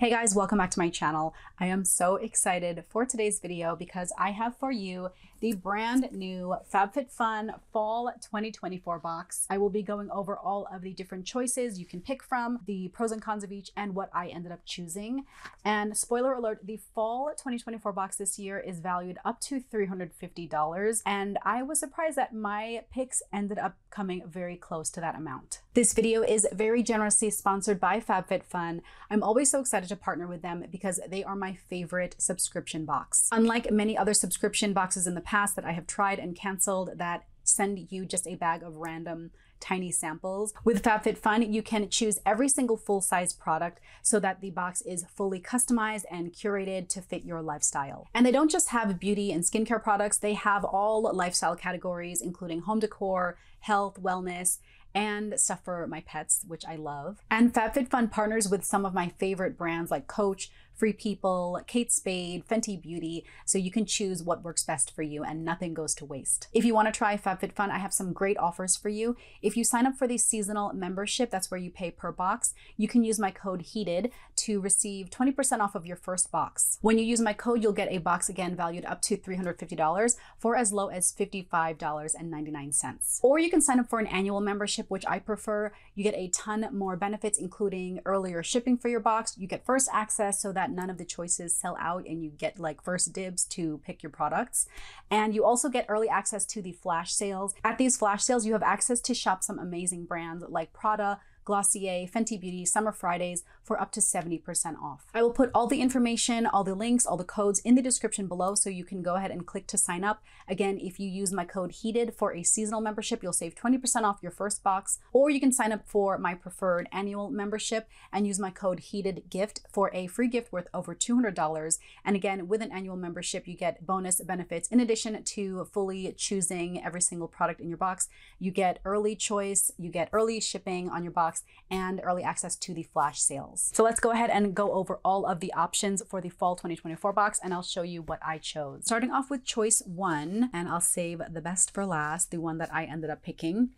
Hey guys, welcome back to my channel. I am so excited for today's video because I have for you the brand new FabFitFun Fall 2024 box. I will be going over all of the different choices you can pick from, the pros and cons of each, and what I ended up choosing. And spoiler alert, the Fall 2024 box this year is valued up to $350. And I was surprised that my picks ended up coming very close to that amount. This video is very generously sponsored by FabFitFun. I'm always so excited to partner with them because they are my favorite subscription box. Unlike many other subscription boxes in the past that I have tried and canceled that send you just a bag of random tiny samples. With FabFitFun, you can choose every single full-size product so that the box is fully customized and curated to fit your lifestyle. And they don't just have beauty and skincare products, they have all lifestyle categories, including home decor, health, wellness, and stuff for my pets, which I love. And FabFitFun partners with some of my favorite brands like Coach, Free People, Kate Spade, Fenty Beauty, so you can choose what works best for you and nothing goes to waste. If you want to try FabFitFun, I have some great offers for you. If you sign up for the seasonal membership, that's where you pay per box, you can use my code HEATED to receive 20% off of your first box. When you use my code, you'll get a box again valued up to $350 for as low as $55.99. Or you can sign up for an annual membership, which I prefer. You get a ton more benefits, including earlier shipping for your box. You get first access so that none of the choices sell out and you get like first dibs to pick your products. And you also get early access to the flash sales. At these flash sales, you have access to shop some amazing brands like Prada, Glossier, Fenty Beauty, Summer Fridays for up to 70% off. I will put all the information, all the links, all the codes in the description below so you can go ahead and click to sign up. Again, if you use my code HEATED for a seasonal membership, you'll save 20% off your first box, or you can sign up for my preferred annual membership and use my code HEATEDGIFT for a free gift worth over $200. And again, with an annual membership, you get bonus benefits. In addition to fully choosing every single product in your box, you get early choice, you get early shipping on your box, and early access to the flash sales. So let's go ahead and go over all of the options for the Fall 2024 box, and I'll show you what I chose. Starting off with choice one, and I'll save the best for last, the one that I ended up picking.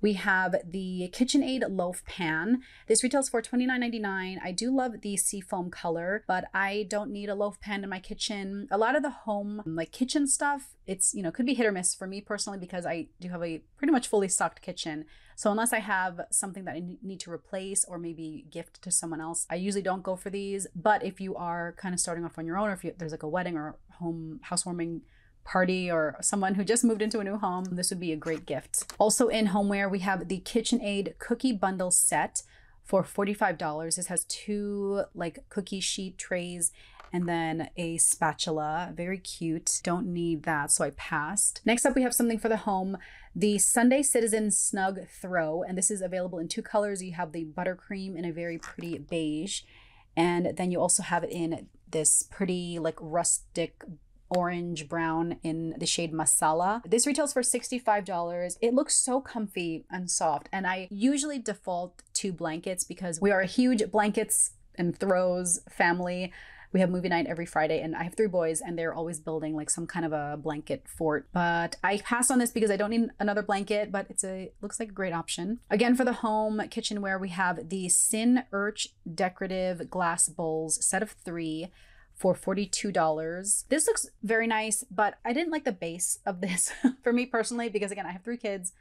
We have the KitchenAid Loaf Pan. This retails for $29.99. I do love the seafoam color, but I don't need a loaf pan in my kitchen. A lot of the home, like kitchen stuff, it's, you know, could be hit or miss for me personally because I do have a pretty much fully stocked kitchen. So unless I have something that I need to replace or maybe gift to someone else, I usually don't go for these. But if you are kind of starting off on your own, or if there's like a wedding or home housewarming party or someone who just moved into a new home, this would be a great gift. Also in homeware, we have the KitchenAid Cookie Bundle Set for $45. This has two like cookie sheet trays and then a spatula, very cute. Don't need that, so I passed. Next up, we have something for the home, the Sunday Citizen Snug Throw, and this is available in two colors. You have the buttercream in a very pretty beige, and then you also have it in this pretty like rustic orange brown in the shade Masala. This retails for $65. It looks so comfy and soft, and I usually default to blankets because we are a huge blankets and throws family. We have movie night every Friday, and I have three boys, and they're always building like some kind of a blanket fort. But I passed on this because I don't need another blanket, but it looks like a great option. Again, for the home kitchenware, we have the Sin Urch Decorative Glass Bowls set of three for $42. This looks very nice, but I didn't like the base of this for me personally, because again, I have three kids,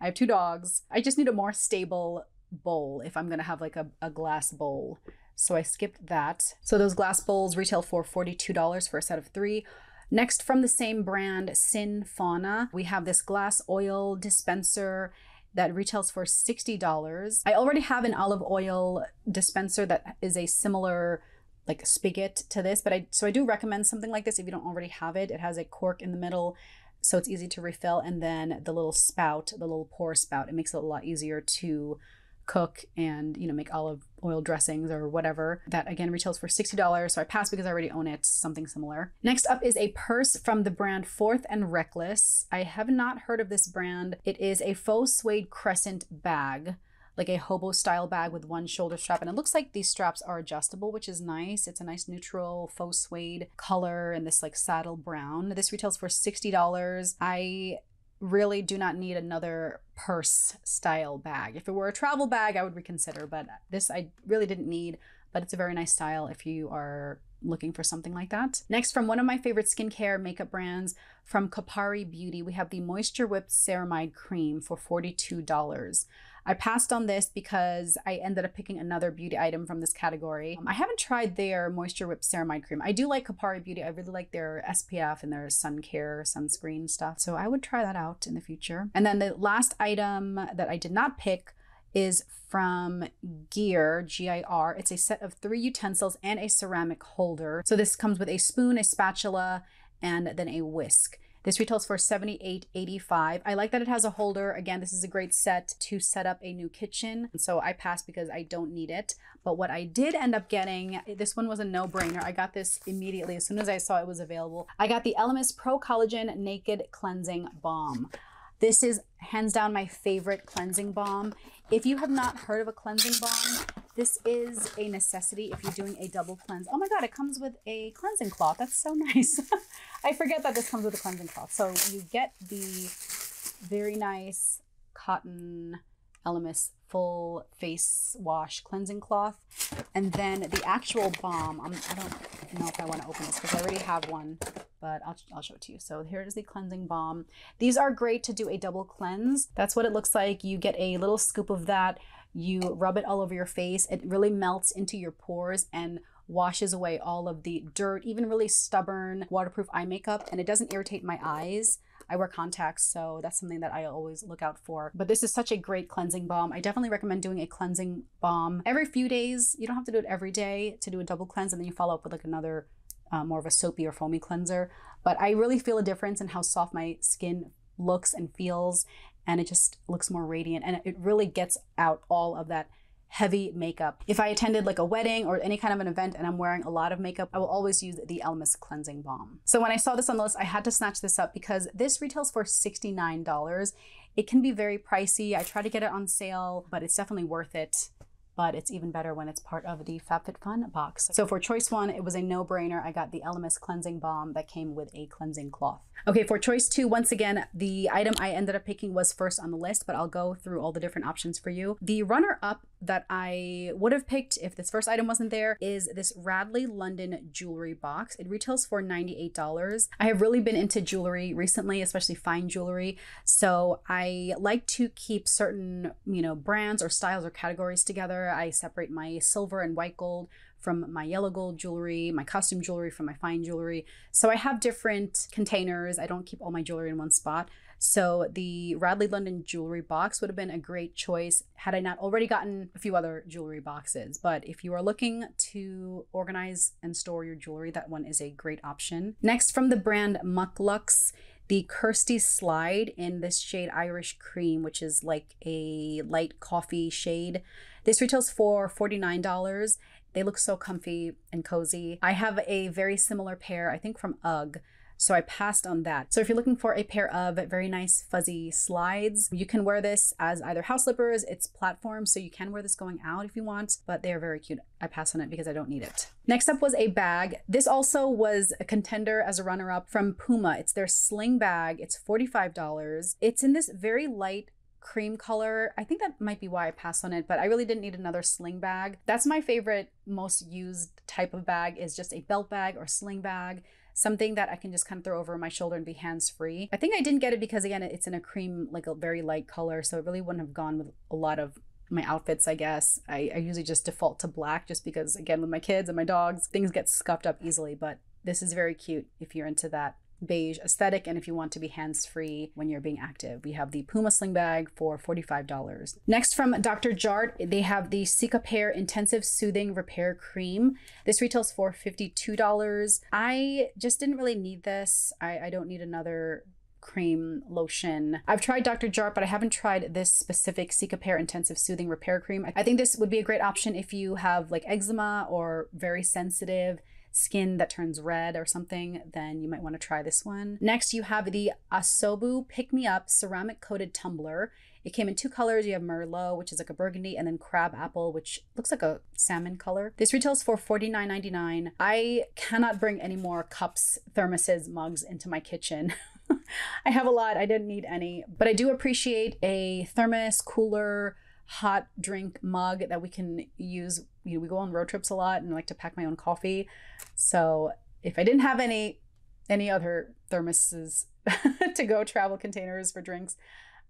I have two dogs. I just need a more stable bowl if I'm gonna have like a glass bowl. So I skipped that. So those glass bowls retail for $42 for a set of three. Next, from the same brand, Sin Fauna, we have this glass oil dispenser that retails for $60. I already have an olive oil dispenser that is a similar like spigot to this, but so I do recommend something like this if you don't already have it. It has a cork in the middle, so it's easy to refill, and then the little spout, the little pour spout, it makes it a lot easier to cook and, you know, make olive oil dressings or whatever. That again retails for $60, so I passed because I already own it, something similar. Next up is a purse from the brand Fourth and Reckless. I have not heard of this brand. It is a faux suede crescent bag, like a hobo style bag with one shoulder strap, and it looks like these straps are adjustable, which is nice. It's a nice neutral faux suede color and this like saddle brown. This retails for $60. I really do not need another purse style bag. If it were a travel bag, I would reconsider, but this I really didn't need. but it's a very nice style if you are looking for something like that. Next, from one of my favorite skincare makeup brands, from Kopari Beauty, we have the Moisture Whipped Ceramide Cream for $42. I passed on this because I ended up picking another beauty item from this category. I haven't tried their Moisture Whip Ceramide Cream. I do like Kopari Beauty. I really like their SPF and their sun care, sunscreen stuff. So I would try that out in the future. And then the last item that I did not pick is from Gear, G-I-R. It's a set of 3 utensils and a ceramic holder. So this comes with a spoon, a spatula, and then a whisk. This retails for $78.85. I like that it has a holder. Again, this is a great set to set up a new kitchen. So I passed because I don't need it. But what I did end up getting, this one was a no-brainer. I got this immediately as soon as I saw it was available. I got the Elemis Pro Collagen Naked Cleansing Balm. This is hands down my favorite cleansing balm. If you have not heard of a cleansing balm, this is a necessity if you're doing a double cleanse. Oh my God, it comes with a cleansing cloth. That's so nice. I forget that this comes with a cleansing cloth. So you get the very nice cotton Elemis full face wash cleansing cloth. And then the actual balm, I don't know if I want to open this because I already have one, but I'll show it to you. So here is the cleansing balm. These are great to do a double cleanse. That's what it looks like. You get a little scoop of that. You rub it all over your face. It really melts into your pores and washes away all of the dirt, even really stubborn waterproof eye makeup, and it doesn't irritate my eyes. I wear contacts, so that's something that I always look out for. But this is such a great cleansing balm. I definitely recommend doing a cleansing balm every few days. You don't have to do it every day to do a double cleanse, and then you follow up with like another more of a soapy or foamy cleanser. But I really feel a difference in how soft my skin looks and feels, and it just looks more radiant, and it really gets out all of that heavy makeup. If I attended like a wedding or any kind of an event and I'm wearing a lot of makeup, I will always use the Elemis Cleansing Balm. So when I saw this on the list, I had to snatch this up because this retails for $69. It can be very pricey. I try to get it on sale, but it's definitely worth it. But it's even better when it's part of the FabFitFun box. So for choice 1, it was a no-brainer. I got the Elemis Cleansing Balm that came with a cleansing cloth. Okay, for choice 2, once again, the item I ended up picking was first on the list, but I'll go through all the different options for you. The runner-up that I would have picked if this first item wasn't there is this Radley London jewelry box. It retails for $98. I have really been into jewelry recently, especially fine jewelry. So I like to keep certain, brands or styles or categories together. I separate my silver and white gold from my yellow gold jewelry, my costume jewelry from my fine jewelry. So I have different containers. I don't keep all my jewelry in one spot. So the Radley London jewelry box would have been a great choice had I not already gotten a few other jewelry boxes. But if you are looking to organize and store your jewelry, that one is a great option. Next, from the brand Muck Lux, the Kirsty Slide in this shade Irish Cream, which is like a light coffee shade. This retails for $49. They look so comfy and cozy. I have a very similar pair, I think from UGG. So I passed on that. So if you're looking for a pair of very nice fuzzy slides, you can wear this as either house slippers, it's platform, so you can wear this going out if you want, but they're very cute. I passed on it because I don't need it. Next up was a bag. This also was a contender as a runner-up from Puma. It's their sling bag. It's $45. It's in this very light cream color. I think that might be why I passed on it, but I really didn't need another sling bag. That's my favorite most used type of bag, is just a belt bag or sling bag. Something that I can just kind of throw over my shoulder and be hands-free. I think I didn't get it because, again, it's in a cream, like a very light color, so it really wouldn't have gone with a lot of my outfits, I guess. I usually just default to black just because, again, with my kids and my dogs, things get scuffed up easily, but this is very cute if you're into that beige aesthetic and if you want to be hands-free when you're being active. We have the Puma sling bag for $45. Next, from Dr. Jart, they have the Cicapair Intensive Soothing Repair Cream. This retails for $52. I just didn't really need this. I don't need another cream lotion. I've tried Dr. Jart, but I haven't tried this specific Cicapair Intensive Soothing Repair Cream. I think this would be a great option if you have like eczema or very sensitive skin that turns red or something, then you might want to try this one. Next, you have the Asobu Pick Me Up Ceramic Coated Tumbler. It came in 2 colors. You have Merlot, which is like a burgundy, and then Crab Apple, which looks like a salmon color. This retails for $49.99. I cannot bring any more cups, thermoses, mugs into my kitchen. I have a lot. I didn't need any, but I do appreciate a thermos, cooler, hot drink mug that we can use you know, we go on road trips a lot and I like to pack my own coffee. So if I didn't have any other thermoses to go travel containers for drinks,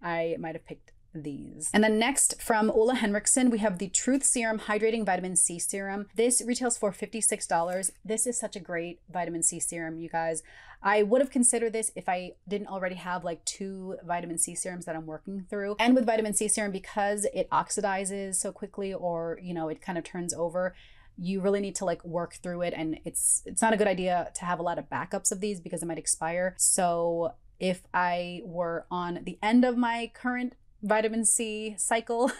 I might have picked these. And then next from Ola Henriksel, we have the Truth Serum Hydrating Vitamin C Serum. This retails for $56. This is such a great vitamin C serum, you guys. I would have considered this if I didn't already have like 2 vitamin C serums that I'm working through. And with vitamin C serum, because it oxidizes so quickly, or, you know, it kind of turns over, you really need to like work through it. And it's not a good idea to have a lot of backups of these because it might expire. So if I were on the end of my current vitamin C cycle,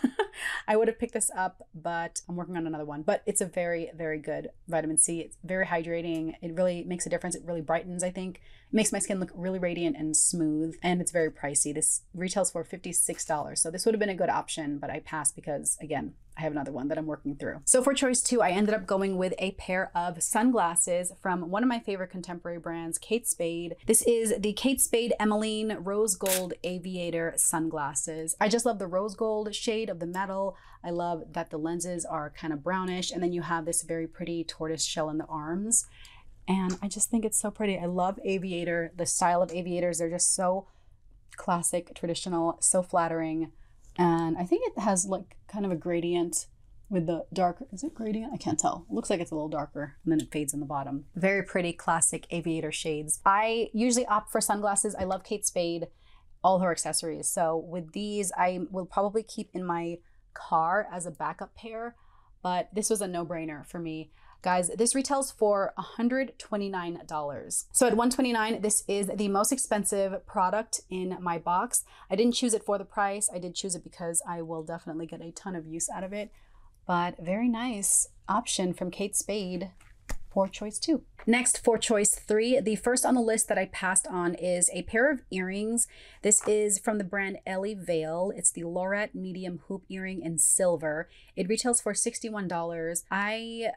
I would have picked this up, but I'm working on another one. But it's a very, very good vitamin C. It's very hydrating. It really makes a difference. It really brightens, I think. It makes my skin look really radiant and smooth, and it's very pricey. This retails for $56. So this would have been a good option, but I passed because, again, I have another one that I'm working through. So for choice 2, I ended up going with a pair of sunglasses from one of my favorite contemporary brands, Kate Spade. This is the Kate Spade Emeline Rose Gold Aviator Sunglasses. I just love the rose gold shade of the metal. I love that the lenses are kind of brownish, and then you have this very pretty tortoise shell in the arms. And I just think it's so pretty. I love aviator, the style of aviators. They're just so classic, traditional, so flattering. And I think it has like kind of a gradient with the darker, is it gradient? I can't tell. It looks like it's a little darker and then it fades in the bottom. Very pretty classic aviator shades. I usually opt for sunglasses. I love Kate Spade, all her accessories. So with these, I will probably keep in my car as a backup pair, but this was a no-brainer for me. Guys, this retails for $129. So at $129, this is the most expensive product in my box. I didn't choose it for the price. I did choose it because I will definitely get a ton of use out of it. But very nice option from Kate Spade for choice 2. Next, for choice 3, the first on the list that I passed on is a pair of earrings. This is from the brand Ellie Vale. It's the Lorette Medium Hoop Earring in silver. It retails for $61. I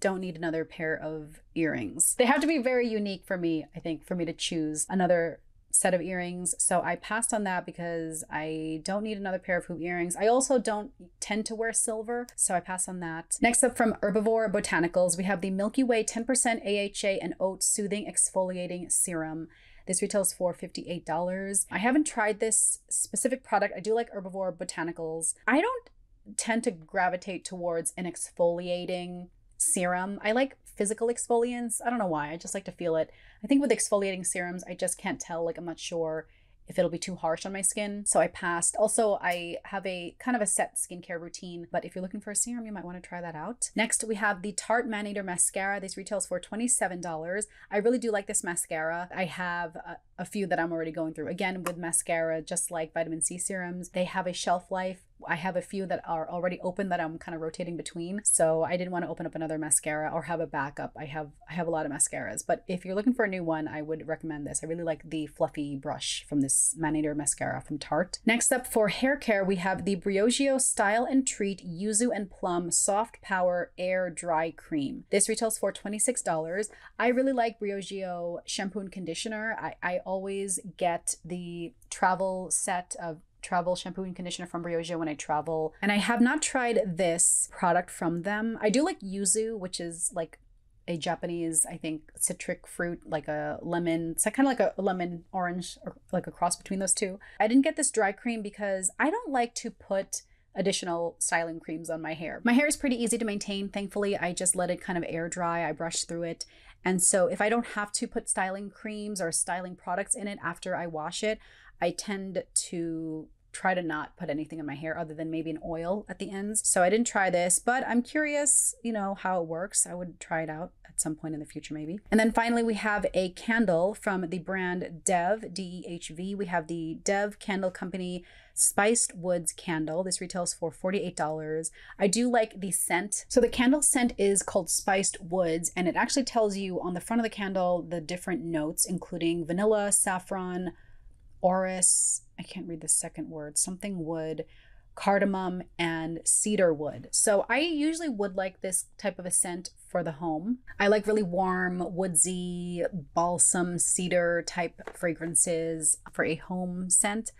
don't need another pair of earrings. They have to be very unique for me, I think, for me to choose another set of earrings. So I passed on that because I don't need another pair of hoop earrings. I also don't tend to wear silver, so I passed on that. Next up from Herbivore Botanicals, we have the Milky Way 10% AHA and Oat Soothing Exfoliating Serum. This retails for $58. I haven't tried this specific product. I do like Herbivore Botanicals. I don't tend to gravitate towards an exfoliating serum. I like physical exfoliants. I don't know why. I just like to feel it. I think with exfoliating serums, I just can't tell. Like, I'm not sure if it'll be too harsh on my skin. So I passed. Also, I have a kind of a set skincare routine, but if you're looking for a serum, you might want to try that out. Next, we have the Tarte Maneater Mascara. This retails for $27. I really do like this mascara. I have a few that I'm already going through. Again, with mascara, just like vitamin C serums, they have a shelf life. I have a few that are already open that I'm kind of rotating between. So I didn't want to open up another mascara or have a backup. I have a lot of mascaras, but if you're looking for a new one, I would recommend this. I really like the fluffy brush from this Maneater mascara from Tarte. Next up for hair care, we have the Briogeo Style and Treat Yuzu and Plum Soft Power Air Dry Cream. This retails for $26. I really like Briogeo shampoo and conditioner. I always get the travel set of travel shampoo and conditioner from Briogeo when I travel. And I have not tried this product from them. I do like yuzu, which is like a Japanese, I think, citric fruit, like a lemon. It's kind of like a lemon orange, or like a cross between those two. I didn't get this dry cream because I don't like to put additional styling creams on my hair. My hair is pretty easy to maintain. Thankfully, I just let it kind of air dry. I brush through it. And so if I don't have to put styling creams or styling products in it after I wash it, I tend to try to not put anything in my hair other than maybe an oil at the ends. So I didn't try this, but I'm curious, you know, how it works. I would try it out at some point in the future, maybe. And then finally, we have a candle from the brand Dehv, D-E-H-V. We have the Dehv Candle Company Spiced Woods Candle. This retails for $48. I do like the scent. So the candle scent is called Spiced Woods, and it actually tells you on the front of the candle the different notes, including vanilla, saffron, orris, I can't read the second word, something wood, cardamom, and cedar wood. So I usually would like this type of a scent for the home. I like really warm, woodsy, balsam, cedar type fragrances for a home scent.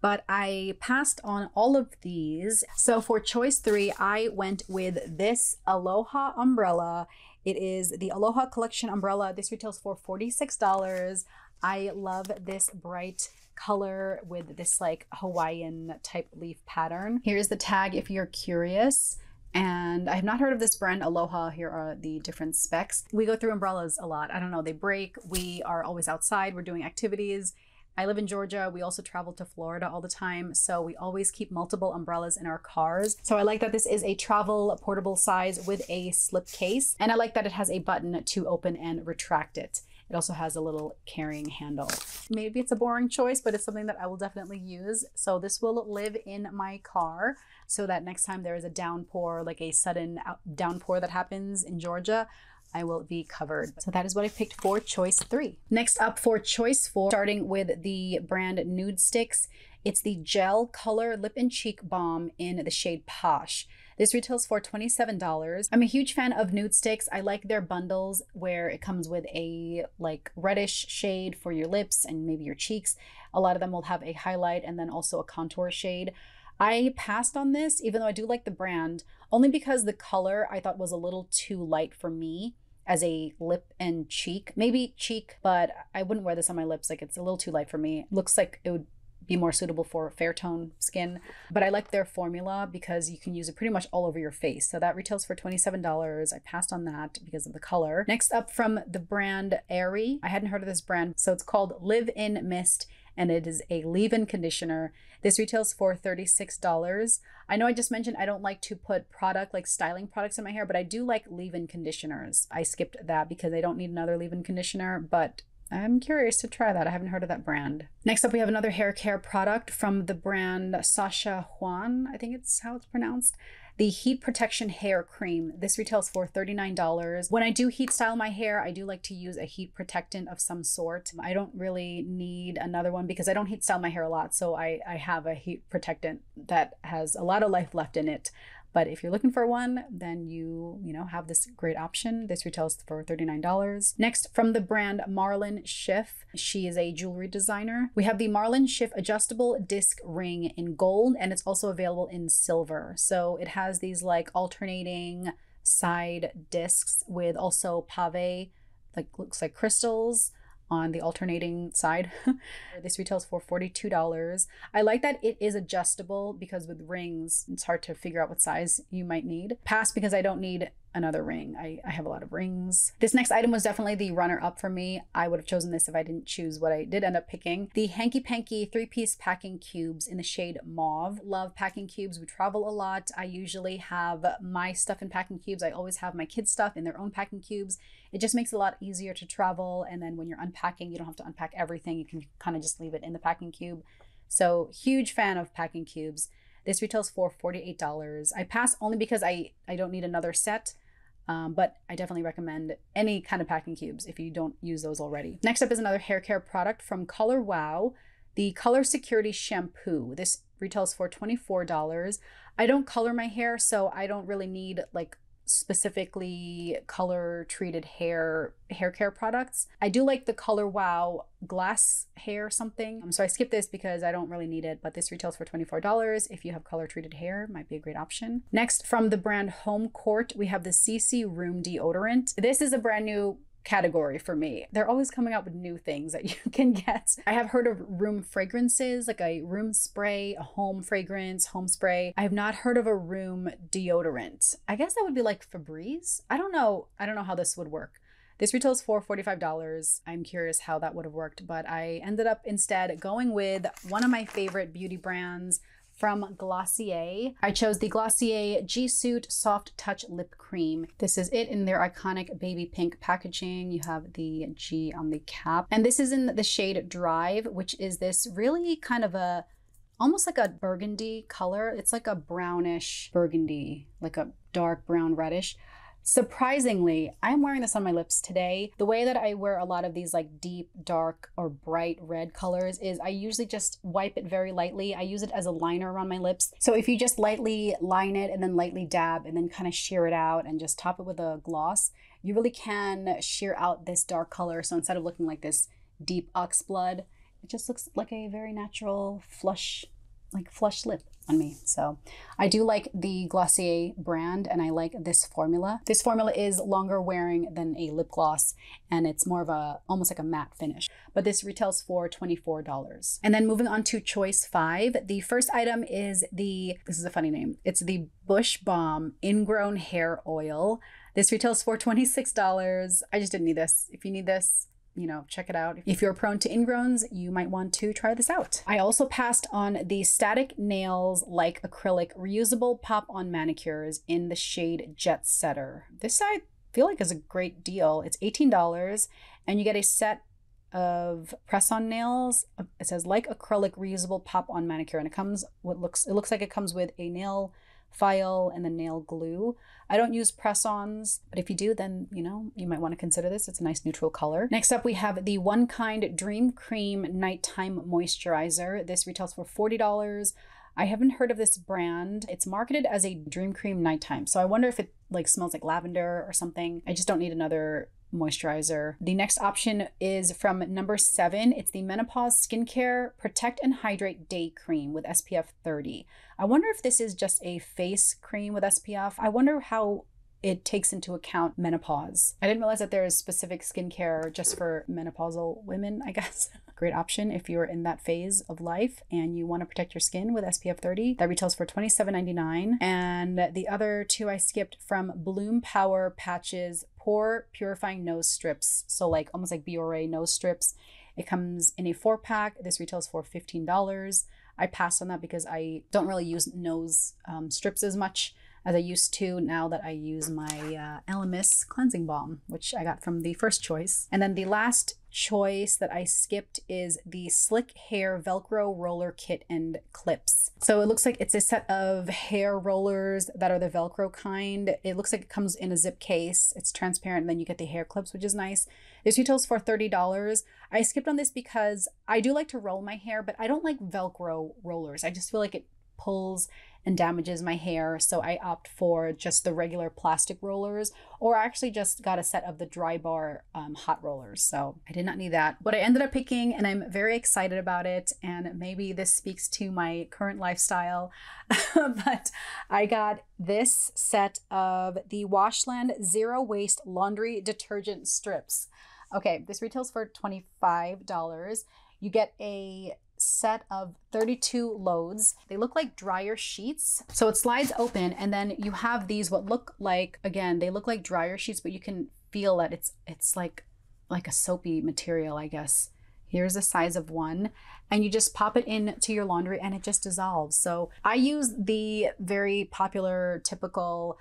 but I passed on all of these. So for choice three, I went with this Aloha umbrella. It is the Aloha Collection umbrella. This retails for $46. I love this bright color with this like Hawaiian type leaf pattern. Here's the tag if you're curious. And I have not heard of this brand, Aloha. Here are the different specs. We go through umbrellas a lot. I don't know, they break. We are always outside. We're doing activities. I live in Georgia. We also travel to Florida all the time. So we always keep multiple umbrellas in our cars. So I like that this is a travel portable size with a slip case. And I like that it has a button to open and retract it. It also has a little carrying handle. Maybe it's a boring choice, but it's something that I will definitely use. So this will live in my car so that next time there is a downpour, like a sudden downpour that happens in Georgia, I will be covered. So that is what I picked for choice three. Next up for choice four, starting with the brand Nudestix. It's the Gel Color Lip and Cheek Balm in the shade Posh. This retails for $27. I'm a huge fan of Nudestix. I like their bundles where it comes with a like reddish shade for your lips and maybe your cheeks. A lot of them will have a highlight and then also a contour shade. I passed on this, even though I do like the brand, only because the color I thought was a little too light for me as a lip and cheek. Maybe cheek, but I wouldn't wear this on my lips. Like, it's a little too light for me. Looks like it would be more suitable for fair tone skin, but I like their formula because you can use it pretty much all over your face. So that retails for $27. I passed on that because of the color. Next up from the brand Aerie. I hadn't heard of this brand. So it's called Live In Mist, and it is a leave-in conditioner. This retails for $36. I know I just mentioned I don't like to put product, like styling products in my hair, but I do like leave-in conditioners. I skipped that because I don't need another leave-in conditioner, but I'm curious to try that. I haven't heard of that brand. Next up, we have another hair care product from the brand Sasha Juan. I think it's how it's pronounced. The Heat Protection Hair Cream. This retails for $39. When I do heat style my hair, I do like to use a heat protectant of some sort. I don't really need another one because I don't heat style my hair a lot. So I have a heat protectant that has a lot of life left in it. But if you're looking for one, then you know, have this great option. This retails for $39. Next, from the brand Marlin Schiff. She is a jewelry designer. We have the Marlin Schiff adjustable disc ring in gold, and it's also available in silver. So it has these like alternating side discs with also pave, like looks like crystals on the alternating side. This retails for $42. I like that it is adjustable because with rings, it's hard to figure out what size you might need. Pass because I don't need another ring. I have a lot of rings. This next item was definitely the runner up for me. I would have chosen this if I didn't choose what I did end up picking. The Hanky Panky 3-piece packing cubes in the shade Mauve. Love packing cubes. We travel a lot. I usually have my stuff in packing cubes. I always have my kids' stuff in their own packing cubes. It just makes it a lot easier to travel. And then when you're unpacking, you don't have to unpack everything. You can kind of just leave it in the packing cube. So huge fan of packing cubes. This retails for $48. I pass only because I don't need another set. But I definitely recommend any kind of packing cubes if you don't use those already. Next up is another hair care product from Color Wow, the Color Security Shampoo. This retails for $24. I don't color my hair, so I don't really need like specifically color treated hair care products. I do like the Color Wow glass hair something. So I skip this because I don't really need it, but this retails for $24. If you have color treated hair, might be a great option. Next, from the brand Home Court, we have the CC Room Deodorant. This is a brand new category for me. They're always coming up with new things that you can get. I have heard of room fragrances, like a room spray, a home fragrance, home spray. I have not heard of a room deodorant. I guess that would be like Febreze. I don't know how this would work. This retails for $45. I'm curious how that would have worked, but I ended up instead going with one of my favorite beauty brands from Glossier. I chose the Glossier G-Suit Soft Touch Lip Cream. This is it in their iconic baby pink packaging. You have the G on the cap. And this is in the shade Drive, which is this really kind of a, almost like a burgundy color. It's like a brownish burgundy, like a dark brown reddish. Surprisingly, I'm wearing this on my lips today. The way that I wear a lot of these like deep, dark, or bright red colors is I usually just wipe it very lightly. I use it as a liner around my lips. So if you just lightly line it and then lightly dab and then kind of sheer it out and just top it with a gloss, you really can sheer out this dark color. So instead of looking like this deep ox blood, it just looks like a very natural flush, like flush lip on me. So I do like the Glossier brand, and I like this formula. This formula is longer wearing than a lip gloss, and it's more of a, almost like a matte finish, but this retails for $24. And then moving on to choice 5, the first item is the, this is a funny name. It's the Bush Balm Ingrown Hair Oil. This retails for $26. I just didn't need this. If you need this, you know, check it out. If you're prone to ingrowns, you might want to try this out. I also passed on the Static Nails Like Acrylic Reusable Pop-On Manicures in the shade Jet Setter. This I feel like is a great deal. It's $18 and you get a set of press-on nails. It says Like Acrylic Reusable Pop-On Manicure, and it comes what looks, it looks like it comes with a nail file and the nail glue. I don't use press-ons, but if you do, then you know, you might want to consider this. It's a nice neutral color. Next up, we have the One Kind Dream Cream Nighttime Moisturizer. This retails for $40. I haven't heard of this brand. It's marketed as a Dream Cream Nighttime, so I wonder if it like smells like lavender or something. I just don't need another moisturizer. The next option is from number 7. It's the Menopause Skincare Protect and Hydrate Day Cream with SPF 30. I wonder if this is just a face cream with SPF. I wonder how it takes into account menopause. I didn't realize that there is specific skincare just for menopausal women, I guess. Great option if you're in that phase of life and you want to protect your skin with SPF 30. That retails for $27.99. And the other two I skipped from Bloom Power Patches Pore Purifying Nose Strips. So like almost like Biore nose strips. It comes in a 4-pack. This retails for $15. I passed on that because I don't really use nose strips as much as I used to, now that I use my Elemis cleansing balm, which I got from the first choice. And then the last choice that I skipped is the Slick Hair Velcro Roller Kit and Clips. So it looks like it's a set of hair rollers that are the Velcro kind. It looks like it comes in a zip case. It's transparent, and then you get the hair clips, which is nice. This retails for $30. I skipped on this because I do like to roll my hair, but I don't like Velcro rollers. I just feel like it pulls and damages my hair, so I opt for just the regular plastic rollers, or I actually just got a set of the Dry Bar hot rollers, so I did not need that. What I ended up picking, and I'm very excited about it, and maybe this speaks to my current lifestyle, but I got this set of the Washland Zero Waste Laundry Detergent Strips. Okay, this retails for $25. You get a set of 32 loads. They look like dryer sheets. So it slides open, and then you have these what look like, again, they look like dryer sheets, but you can feel that it's like a soapy material, I guess. Here's the size of one, and you just pop it into your laundry and it just dissolves. So I use the very popular, typical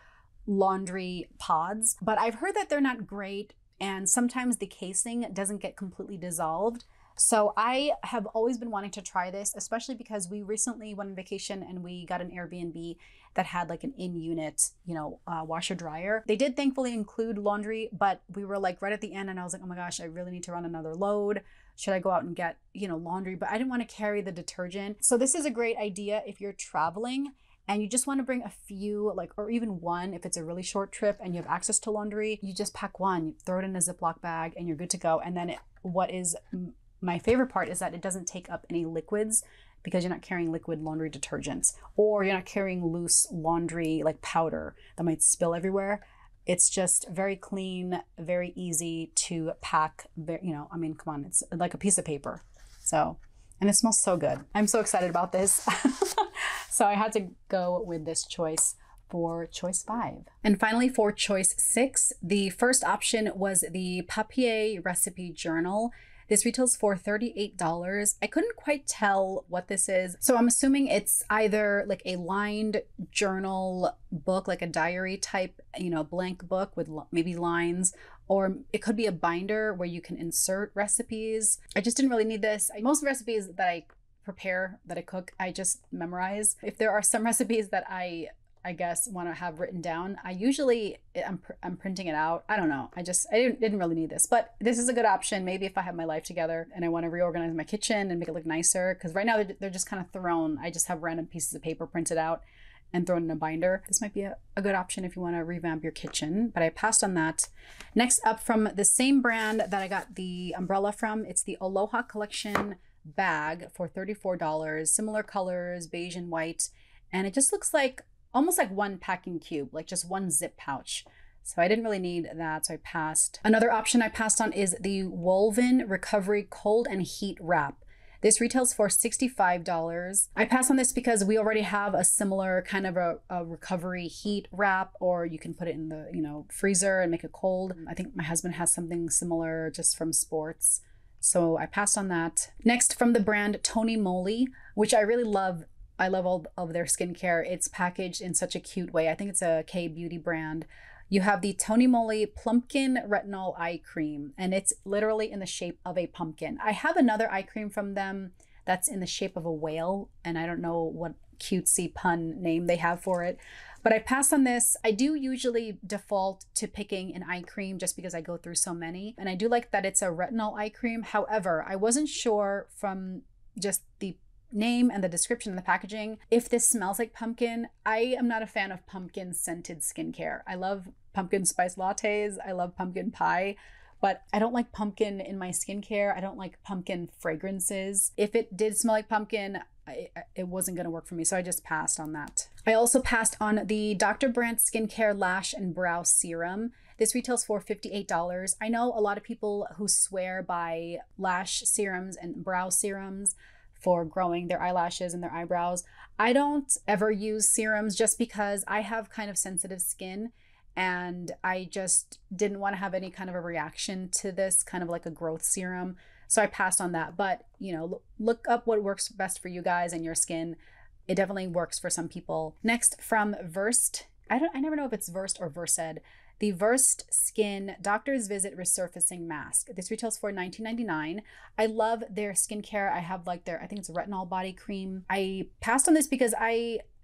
laundry pods, but I've heard that they're not great, and sometimes the casing doesn't get completely dissolved. So I have always been wanting to try this, especially because we recently went on vacation and we got an Airbnb that had like an in-unit, you know, washer dryer. They did thankfully include laundry, but we were like right at the end and I was like, oh my gosh, I really need to run another load. Should I go out and get, you know, laundry? But I didn't want to carry the detergent. So this is a great idea if you're traveling and you just want to bring a few, like, or even one, if it's a really short trip and you have access to laundry, you just pack one, you throw it in a Ziploc bag and you're good to go. And then it, what is my favorite part is that it doesn't take up any liquids because you're not carrying liquid laundry detergents, or you're not carrying loose laundry like powder that might spill everywhere. It's just very clean, very easy to pack, you know, I mean, come on, it's like a piece of paper. So, and it smells so good. I'm so excited about this. So I had to go with this choice for choice 5. And finally for choice 6, the first option was the Papier Recipe Journal. This retails for $38. I couldn't quite tell what this is, so I'm assuming it's either like a lined journal book, like a diary type, you know, blank book with maybe lines, or it could be a binder where you can insert recipes. I just didn't really need this. Most recipes that I prepare, that I cook, I just memorize. If there are some recipes that I guess want to have written down, I usually, I'm printing it out. I don't know. I didn't really need this, but this is a good option. Maybe if I have my life together and I want to reorganize my kitchen and make it look nicer, because right now they're just kind of thrown. I just have random pieces of paper printed out and thrown in a binder. This might be a good option if you want to revamp your kitchen, but I passed on that. Next up, from the same brand that I got the umbrella from, it's the Aloha Collection bag for $34, similar colors, beige and white. And it just looks like almost like one packing cube, like just one zip pouch. So I didn't really need that, so I passed. Another option I passed on is the Woven Recovery Cold and Heat Wrap. This retails for $65. I pass on this because we already have a similar kind of a recovery heat wrap, or you can put it in the, you know, freezer and make it cold. I think my husband has something similar just from sports. So I passed on that. Next, from the brand Tony Moly, which I really love. I love all of their skincare. It's packaged in such a cute way. I think it's a K-beauty brand. You have the Tony Moly Plumpkin Retinol Eye Cream, and it's literally in the shape of a pumpkin. I have another eye cream from them that's in the shape of a whale, and I don't know what cutesy pun name they have for it, but I pass on this. I do usually default to picking an eye cream just because I go through so many, and I do like that it's a retinol eye cream. However, I wasn't sure from just the name and the description and the packaging if this smells like pumpkin. I am not a fan of pumpkin scented skincare. I love pumpkin spice lattes, I love pumpkin pie, but I don't like pumpkin in my skincare. I don't like pumpkin fragrances. If it did smell like pumpkin, it wasn't going to work for me, so I just passed on that. I also passed on the Dr. Brandt Skincare Lash and Brow Serum. This retails for $58. I know a lot of people who swear by lash serums and brow serums for growing their eyelashes and their eyebrows. I don't ever use serums just because I have kind of sensitive skin, and I just didn't want to have any kind of a reaction to this, kind of like a growth serum. So I passed on that, but you know, look up what works best for you guys and your skin. It definitely works for some people. Next, from Versed, I never know if it's Versed or Versed, the Versed Skin Doctor's Visit Resurfacing Mask. This retails for $19.99. I love their skincare. I have like their, I think it's retinol body cream. I passed on this because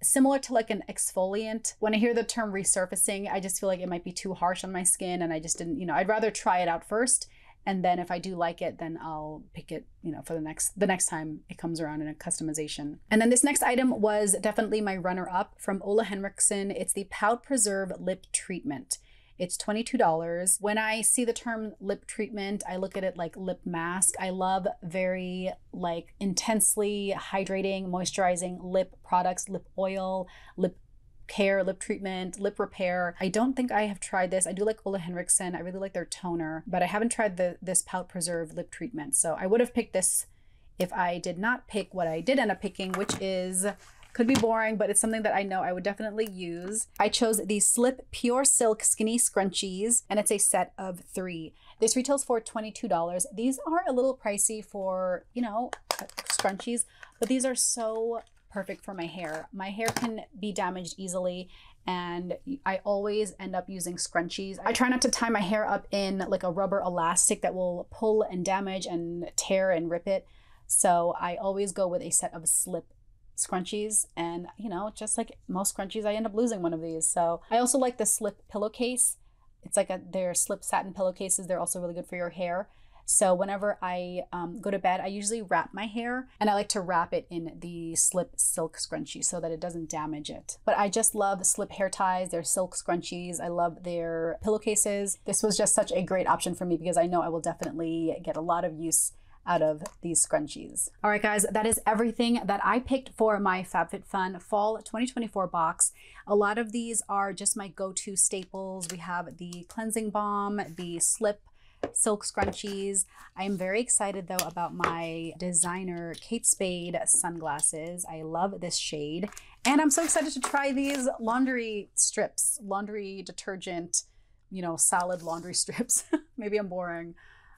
similar to like an exfoliant, when I hear the term resurfacing, I just feel like it might be too harsh on my skin, and I just didn't, you know, I'd rather try it out first. And then if I do like it, then I'll pick it, you know, for the next time it comes around in a customization. And then this next item was definitely my runner up from Ola Henriksel. It's the Pout Preserve Lip Treatment. It's $22. When I see the term lip treatment, I look at it like lip mask. I love very like intensely hydrating, moisturizing lip products, lip oil, lip care, lip treatment, lip repair. I don't think I have tried this. I do like Ola Henriksel. I really like their toner, but I haven't tried this Pout Preserve lip treatment. So I would have picked this if I did not pick what I did end up picking, which is, could be boring, but it's something that I know I would definitely use. I chose the Slip Pure Silk Skinny Scrunchies, and it's a set of 3. This retails for $22. These are a little pricey for, you know, scrunchies, but these are so perfect for my hair. My hair can be damaged easily, and I always end up using scrunchies. I try not to tie my hair up in like a rubber elastic that will pull and damage and tear and rip it. So I always go with a set of Slip scrunchies, and you know, just like most scrunchies, I end up losing one of these. So I also like the Slip pillowcase. It's like their Slip satin pillowcases. They're also really good for your hair. So whenever I go to bed, I usually wrap my hair, and I like to wrap it in the Slip silk scrunchie so that it doesn't damage it. But I just love Slip hair ties, their silk scrunchies. I love their pillowcases. This was just such a great option for me because I know I will definitely get a lot of use out of these scrunchies. All right, guys, that is everything that I picked for my FabFitFun Fall 2024 box. A lot of these are just my go-to staples. We have the cleansing balm, the Slip silk scrunchies. I am very excited though about my designer Kate Spade sunglasses. I love this shade, and I'm so excited to try these laundry strips, laundry detergent, you know, solid laundry strips. Maybe I'm boring.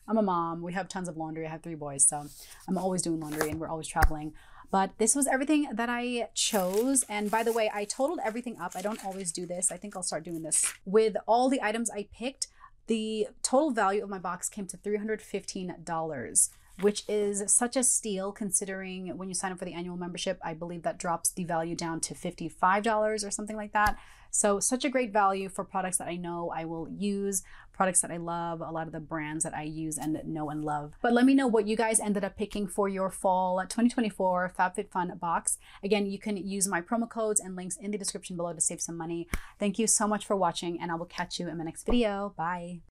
I'm a mom. We have tons of laundry. I have 3 boys, so I'm always doing laundry, and we're always traveling. But this was everything that I chose. And by the way, I totaled everything up. I don't always do this. I think I'll start doing this. With all the items I picked, the total value of my box came to $315, which is such a steal considering when you sign up for the annual membership, I believe that drops the value down to $55 or something like that. So such a great value for products that I know I will use, products that I love, a lot of the brands that I use and know and love. But let me know what you guys ended up picking for your fall 2024 FabFitFun box. Again, you can use my promo codes and links in the description below to save some money. Thank you so much for watching, and I will catch you in my next video. Bye.